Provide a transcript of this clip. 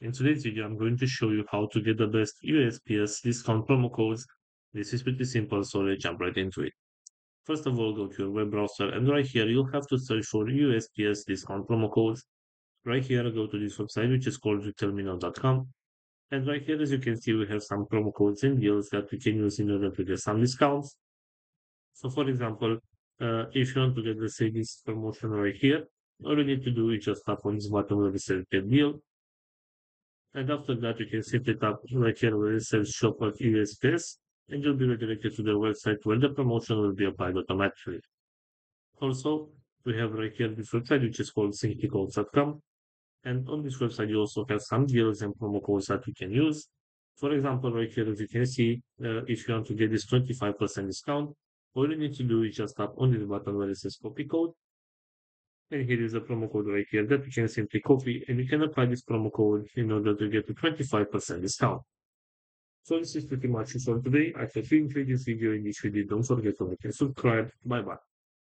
In today's video, I'm going to show you how to get the best USPS discount promo codes. This is pretty simple, so let's jump right into it. First of all, go to your web browser and right here you'll have to search for USPS discount promo codes. Right here, go to this website, which is called TheTerminal.com. And right here, as you can see, we have some promo codes and deals that we can use in order to get some discounts. So for example, if you want to get, let's say, this promotion right here, all you need to do is just tap on this button where it says Get Deal. And after that, you can simply tap right here where it says Shop at USPS, and you'll be redirected to the website where the promotion will be applied automatically. Also, we have right here this website, which is called synccodes.com. And on this website, you also have some deals and promo codes that you can use. For example, right here, as you can see, if you want to get this 25% discount, all you need to do is just tap on this button where it says Copy Code. And here is the promo code right here that you can simply copy, and you can apply this promo code in order to get a 25% discount. So this is pretty much it for today. I hope you enjoyed this video, and if you did, don't forget to like and subscribe. Bye bye.